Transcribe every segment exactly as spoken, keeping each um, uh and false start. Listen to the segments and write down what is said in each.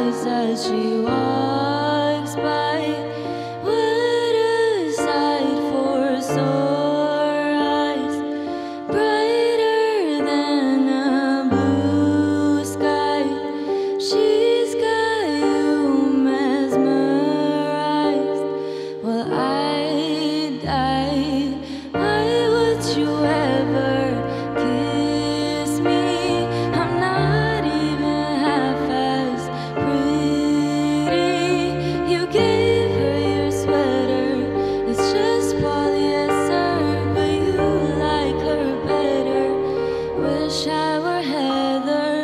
eyes as she walks by. What a sight for sore eyes, brighter than a blue sky. She's got you mesmerized. Well, I died. Why would you ever kiss me? Wish I were Heather.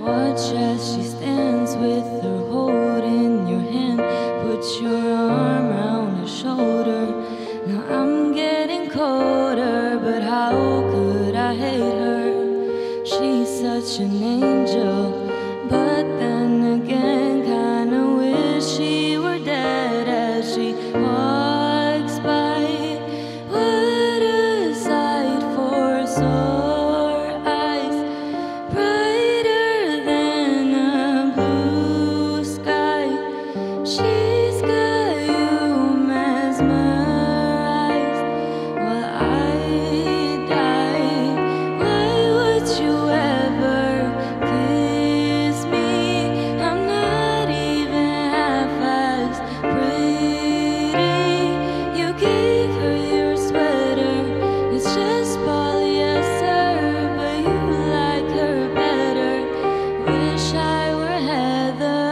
Watch as she stands with her hold in your hand. Put your arm round her shoulder. Now I'm getting colder, but how could I hate her? She's such an angel, but then again, kinda wish she were dead as she walks by. What a sight for soul. She's got you mesmerized. Well, I'd die. Why would you ever kiss me? I'm not even half as pretty. You gave her your sweater. It's just polyester, but you like her better. Wish I were Heather.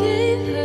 Gave